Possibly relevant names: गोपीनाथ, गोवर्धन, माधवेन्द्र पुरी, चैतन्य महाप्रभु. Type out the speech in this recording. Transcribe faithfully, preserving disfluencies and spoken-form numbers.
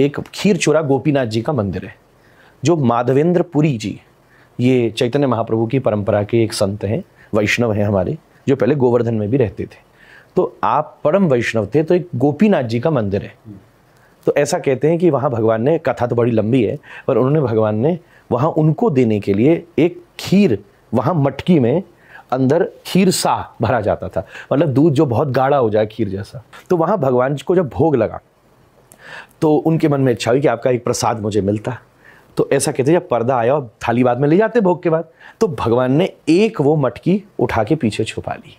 एक खीरचोरा गोपीनाथ जी का मंदिर है, जो माधवेन्द्र पुरी जी, ये चैतन्य महाप्रभु की परंपरा के एक संत हैं, वैष्णव हैं हमारे, जो पहले गोवर्धन में भी रहते थे। तो आप परम वैष्णव थे, तो एक गोपीनाथ जी का मंदिर है। तो ऐसा कहते हैं कि वहाँ भगवान ने, कथा तो बड़ी लंबी है, पर उन्होंने भगवान ने वहाँ उनको देने के लिए एक खीर, वहाँ मटकी में अंदर खीर सा भरा जाता था, मतलब दूध जो बहुत गाढ़ा हो जाए खीर जैसा। तो वहाँ भगवान को जब भोग लगा तो उनके मन में इच्छा हुई कि आपका एक प्रसाद मुझे मिलता। तो ऐसा कहते जब पर्दा आया और थाली बाद में ले जाते भोग के बाद, तो भगवान ने एक वो मटकी उठा के पीछे छुपा ली।